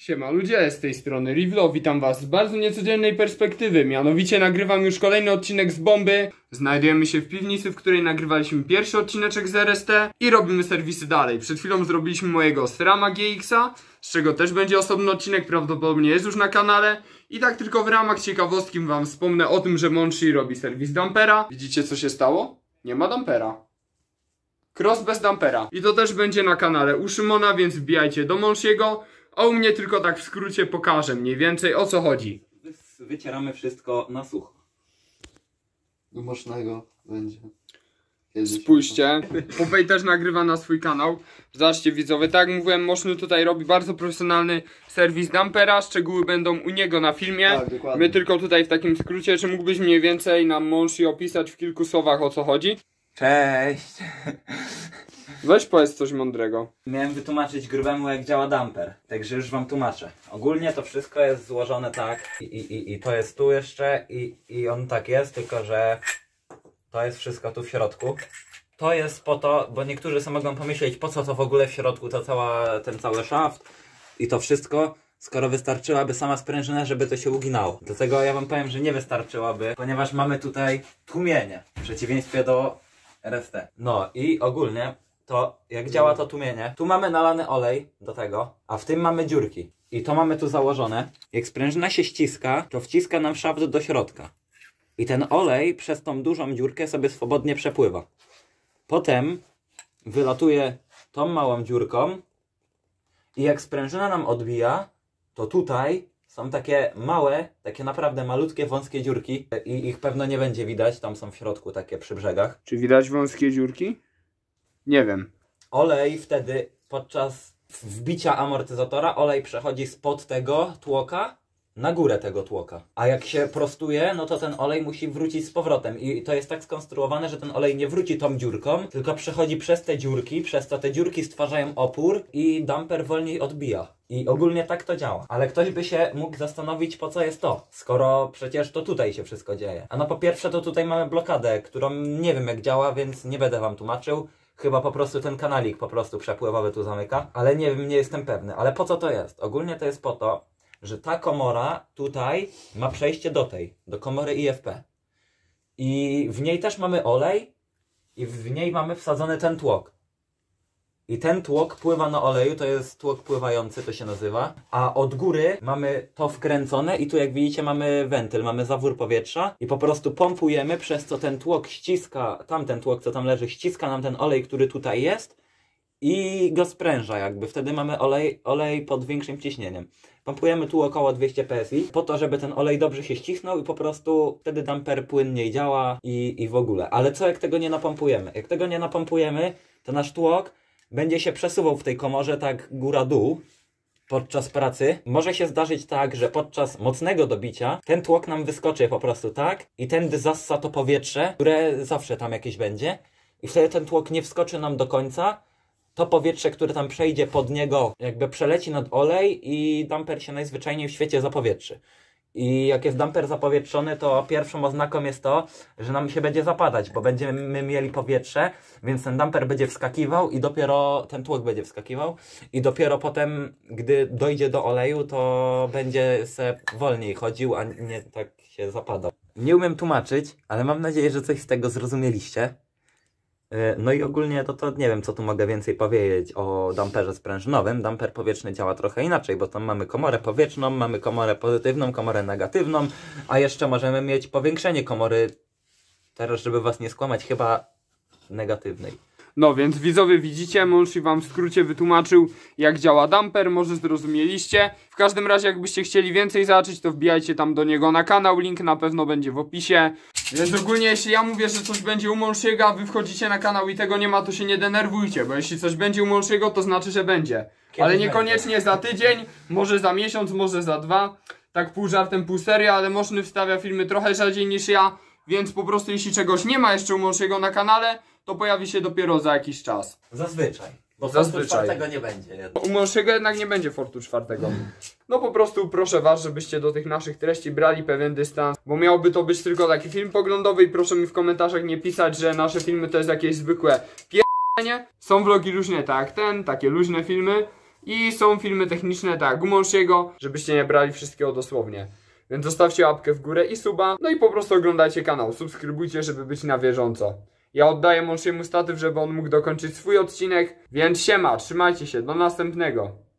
Siema ludzie, z tej strony RIVLO, witam was z bardzo niecodziennej perspektywy, mianowicie nagrywam już kolejny odcinek z bomby. Znajdujemy się w piwnicy, w której nagrywaliśmy pierwszy odcineczek z RST i robimy serwisy dalej. Przed chwilą zrobiliśmy mojego SRAMA GX-a, z czego też będzie osobny odcinek, prawdopodobnie jest już na kanale. I tak tylko w ramach ciekawostki wam wspomnę o tym, że Monshi robi serwis dampera. Widzicie co się stało? Nie ma dampera. Cross bez dampera. I to też będzie na kanale u Szymona, więc wbijajcie do Monshiego. A u mnie tylko tak w skrócie pokażę mniej więcej o co chodzi. Wycieramy wszystko na sucho. Do mocznego będzie. Kiedyś spójrzcie, Popej też nagrywa na swój kanał. Zobaczcie widzowie, tak jak mówiłem, Moczny tutaj robi bardzo profesjonalny serwis dampera. Szczegóły będą u niego na filmie. Tak, dokładnie. My tylko tutaj w takim skrócie, czy mógłbyś mniej więcej nam Monshi opisać w kilku słowach o co chodzi? Cześć! Weź powiedz coś mądrego. Miałem wytłumaczyć Grubemu jak działa damper, także już wam tłumaczę. Ogólnie to wszystko jest złożone tak i to jest tu jeszcze i on tak jest, tylko że to jest wszystko tu w środku. To jest po to, bo niektórzy sobie mogą pomyśleć po co to w ogóle w środku, to ten cały szaft i to wszystko, skoro wystarczyłaby sama sprężyna, żeby to się uginało. Dlatego ja wam powiem, że nie wystarczyłaby, ponieważ mamy tutaj tłumienie, w przeciwieństwie do RST. No i ogólnie to jak działa to tłumienie, tu mamy nalany olej do tego, a w tym mamy dziurki i to mamy tu założone. Jak sprężyna się ściska, to wciska nam szaft do środka i ten olej przez tą dużą dziurkę sobie swobodnie przepływa. Potem wylatuje tą małą dziurką i jak sprężyna nam odbija, to tutaj są takie małe, takie naprawdę malutkie, wąskie dziurki i ich pewno nie będzie widać, tam są w środku takie przy brzegach. Czy widać wąskie dziurki? Nie wiem. Olej wtedy podczas wbicia amortyzatora, olej przechodzi spod tego tłoka na górę tego tłoka. A jak się prostuje, no to ten olej musi wrócić z powrotem. I to jest tak skonstruowane, że ten olej nie wróci tą dziurką, tylko przechodzi przez te dziurki, przez to te dziurki stwarzają opór i damper wolniej odbija. I ogólnie tak to działa. Ale ktoś by się mógł zastanowić po co jest to, skoro przecież to tutaj się wszystko dzieje. A no po pierwsze to tutaj mamy blokadę, którą nie wiem jak działa, więc nie będę wam tłumaczył. Chyba po prostu ten kanalik po prostu przepływowy tu zamyka, ale nie wiem, nie jestem pewny. Ale po co to jest? Ogólnie to jest po to, że ta komora tutaj ma przejście do tej, do komory IFP. I w niej też mamy olej i w niej mamy wsadzony ten tłok. I ten tłok pływa na oleju, to jest tłok pływający, to się nazywa. A od góry mamy to wkręcone i tu jak widzicie mamy wentyl, mamy zawór powietrza. I po prostu pompujemy, przez co ten tłok ściska, tamten tłok co tam leży, ściska nam ten olej, który tutaj jest. I go spręża jakby, wtedy mamy olej pod większym ciśnieniem. Pompujemy tu około 200 PSI, po to, żeby ten olej dobrze się ścisnął i po prostu wtedy damper płynniej działa i w ogóle. Ale co jak tego nie napompujemy? Jak tego nie napompujemy, to nasz tłok będzie się przesuwał w tej komorze tak góra-dół podczas pracy. Może się zdarzyć tak, że podczas mocnego dobicia ten tłok nam wyskoczy po prostu tak i tędy zassa to powietrze, które zawsze tam jakieś będzie i wtedy ten tłok nie wskoczy nam do końca. To powietrze, które tam przejdzie pod niego jakby przeleci nad olej i damper się najzwyczajniej w świecie zapowietrzy. I jak jest damper zapowietrzony, to pierwszą oznaką jest to, że nam się będzie zapadać, bo będziemy mieli powietrze, więc ten damper będzie wskakiwał i dopiero ten tłok będzie wskakiwał i dopiero potem, gdy dojdzie do oleju, to będzie se wolniej chodził, a nie tak się zapadał. Nie umiem tłumaczyć, ale mam nadzieję, że coś z tego zrozumieliście. No i ogólnie to nie wiem co tu mogę więcej powiedzieć o damperze sprężynowym. Damper powietrzny działa trochę inaczej, bo tam mamy komorę powietrzną, mamy komorę pozytywną, komorę negatywną, a jeszcze możemy mieć powiększenie komory, teraz żeby was nie skłamać, chyba negatywnej. No więc widzowie widzicie, Monshi wam w skrócie wytłumaczył jak działa damper, może zrozumieliście. W każdym razie jakbyście chcieli więcej zobaczyć, to wbijajcie tam do niego na kanał, link na pewno będzie w opisie. Więc ogólnie jeśli ja mówię, że coś będzie u Monshiego, a wy wchodzicie na kanał i tego nie ma, to się nie denerwujcie, bo jeśli coś będzie u Monshiego, to znaczy, że będzie. Ale niekoniecznie za tydzień, może za miesiąc, może za dwa. Tak pół żartem, pół serio, ale Moszny wstawia filmy trochę rzadziej niż ja, więc po prostu jeśli czegoś nie ma jeszcze u Monshiego na kanale, to pojawi się dopiero za jakiś czas. Zazwyczaj. Bo Fortu czwartego nie będzie jednak. U Monshiego jednak nie będzie Fortu czwartego. No po prostu proszę was, żebyście do tych naszych treści brali pewien dystans, bo miałby to być tylko taki film poglądowy i proszę mi w komentarzach nie pisać, że nasze filmy to jest jakieś zwykłe pierdolenie. Są vlogi różne tak jak ten, takie luźne filmy, i są filmy techniczne, tak jak Gumonsiego, żebyście nie brali wszystkiego dosłownie. Więc zostawcie łapkę w górę i suba, no i po prostu oglądajcie kanał, subskrybujcie, żeby być na bieżąco. Ja oddaję Monsiemu statyw, żeby on mógł dokończyć swój odcinek, więc siema, trzymajcie się, do następnego.